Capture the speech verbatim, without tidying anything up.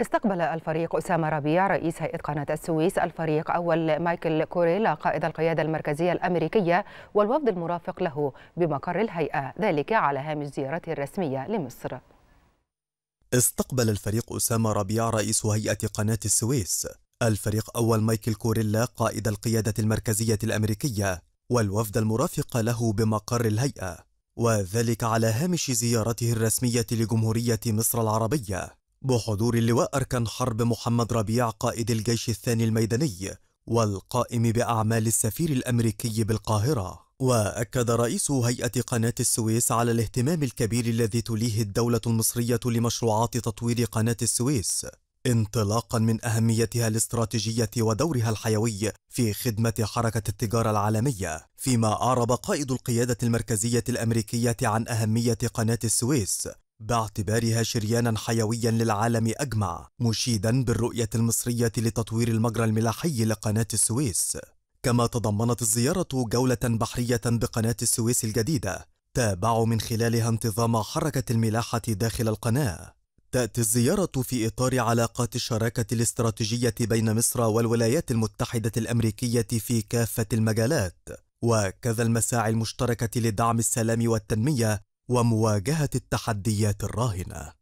استقبل الفريق أسامة ربيع رئيس هيئة قناة السويس، الفريق أول مايكل كوريلا قائد القيادة المركزية الأمريكية والوفد المرافق له بمقر الهيئة، ذلك على هامش زيارته الرسمية لمصر. استقبل الفريق أسامة ربيع رئيس هيئة قناة السويس، الفريق أول مايكل كوريلا قائد القيادة المركزية الأمريكية والوفد المرافق له بمقر الهيئة، وذلك على هامش زيارته الرسمية لجمهورية مصر العربية، بحضور اللواء أركان حرب محمد ربيع قائد الجيش الثاني الميداني والقائم بأعمال السفير الأمريكي بالقاهرة. وأكد رئيس هيئة قناة السويس على الاهتمام الكبير الذي توليه الدولة المصرية لمشروعات تطوير قناة السويس، انطلاقا من أهميتها الاستراتيجية ودورها الحيوي في خدمة حركة التجارة العالمية، فيما أعرب قائد القيادة المركزية الأمريكية عن أهمية قناة السويس باعتبارها شريانا حيويا للعالم أجمع، مشيدا بالرؤية المصرية لتطوير المجرى الملاحي لقناة السويس. كما تضمنت الزيارة جولة بحرية بقناة السويس الجديدة تابع من خلالها انتظام حركة الملاحة داخل القناة. تأتي الزيارة في إطار علاقات الشراكة الاستراتيجية بين مصر والولايات المتحدة الأمريكية في كافة المجالات، وكذا المساعي المشتركة لدعم السلام والتنمية ومواجهة التحديات الراهنة.